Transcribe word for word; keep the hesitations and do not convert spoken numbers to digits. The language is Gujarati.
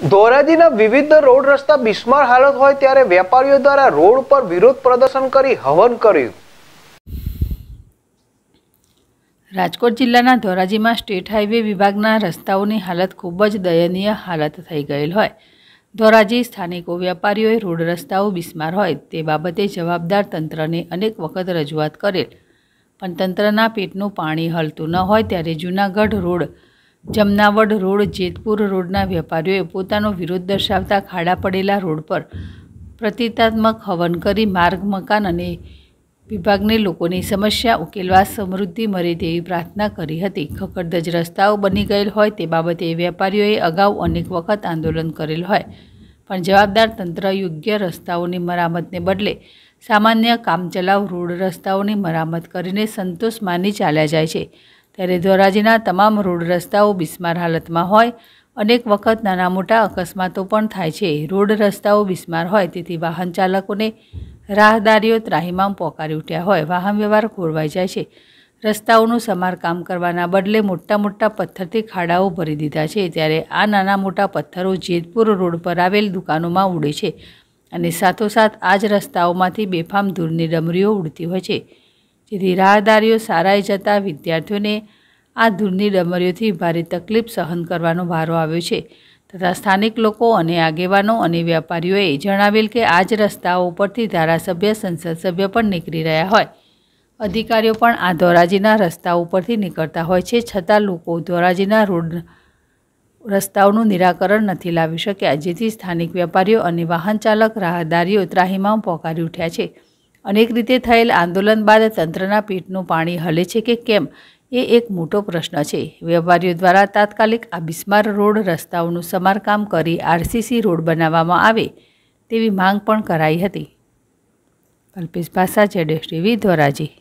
ધોરાજીના વિવિધ રોડ રસ્તા બિસ્માર હાલત હોય ત્યારે વેપારીઓ દ્વારા રોડ પર વિરોધ પ્રદર્શન કરી હવન કર્યું। રાજકોટ જિલ્લાના ધોરાજીમાં સ્ટેટ હાઈવે વિભાગના રસ્તાઓની હાલત ખૂબ જ દયનીય હાલત થઈ ગયેલ હોય। ધોરાજી સ્થાનિકો વેપારીઓએ રોડ રસ્તાઓ બિસ્માર હોય તે બાબતે જવાબદાર તંત્રને અનેક વખત રજૂઆત કરેલ, પણ તંત્રના પેટનું પાણી હલતું ન હોય ત્યારે જૂનાગઢ રોડ, જમનાવડ रोड, જેતપુર રોડના વેપારીઓએ પોતાનો વિરોધ દર્શાવતા ખાડા પડેલા રોડ પર પ્રતિકાત્મક હવન કરી માર્ગ, મકાન અને વિભાગને લોકોની સમસ્યા ઉકેલવા સમૃદ્ધિ મળે તેવી પ્રાર્થના કરી હતી। ખખડધજ રસ્તાઓ બની ગયેલ હોય તે બાબતે વેપારીઓએ અગાઉ અનેક વખત આંદોલન કરેલ હોય, પણ જવાબદાર તંત્ર યોગ્ય રસ્તાઓની મરામતને બદલે સામાન્ય કામચલાઉ રોડ રસ્તાઓની મરામત કરીને સંતોષ માની ચાલ્યા જાય છે। ત્યારે ધોરાજીના તમામ રોડ રસ્તાઓ બિસ્માર હાલતમાં હોય, અનેક વખત નાના મોટા અકસ્માતો પણ થાય છે। રોડ રસ્તાઓ બિસ્માર હોય તેથી વાહન ચાલકોને રાહદારીઓ ત્રાહિમામ પોકારી ઉઠ્યા હોય, વાહન વ્યવહાર ખોરવાઈ જાય છે। રસ્તાઓનું સમારકામ કરવાના બદલે મોટા મોટા પથ્થરથી ખાડાઓ ભરી દીધા છે, ત્યારે આ નાના મોટા પથ્થરો જેતપુર રોડ પર આવેલ દુકાનોમાં ઉડે છે અને સાથોસાથ આ જ રસ્તાઓમાંથી બેફામ ધૂળની ડમરીઓ ઉડતી હોય છે, જેથી રાહદારીઓ સારાઈ જતા વિદ્યાર્થીઓને આ ધૂળની ડમરીઓથી ભારે તકલીફ સહન કરવાનો વારો આવ્યો છે। તથા સ્થાનિક લોકો અને આગેવાનો અને વેપારીઓએ જણાવેલ કે આ જ રસ્તાઓ ઉપરથી ધારાસભ્ય, સંસદ સભ્ય પણ નીકળી રહ્યા હોય, અધિકારીઓ પણ આ ધોરાજીના રસ્તા ઉપરથી નીકળતા હોય છે, છતાં લોકો ધોરાજીના રોડ રસ્તાઓનું નિરાકરણ નથી લાવી શક્યા, જેથી સ્થાનિક વેપારીઓ અને વાહન ચાલક રાહદારીઓ ત્રાહિમામ પોકારી ઉઠ્યા છે। अनेक रीते थयेल आंदोलन बाद तंत्रना पेटनुं पाणी हले छे के केम ए एक मोटो प्रश्न छे। वेपारीओ द्वारा तात्कालिक आ बिस्मार रोड रस्ताओनुं समारकाम करी आरसीसी रोड बनाववामां आवे तेवी मांग पण कराई हती। कल्पेश भासा, जेडेश टीवी, धोराजी।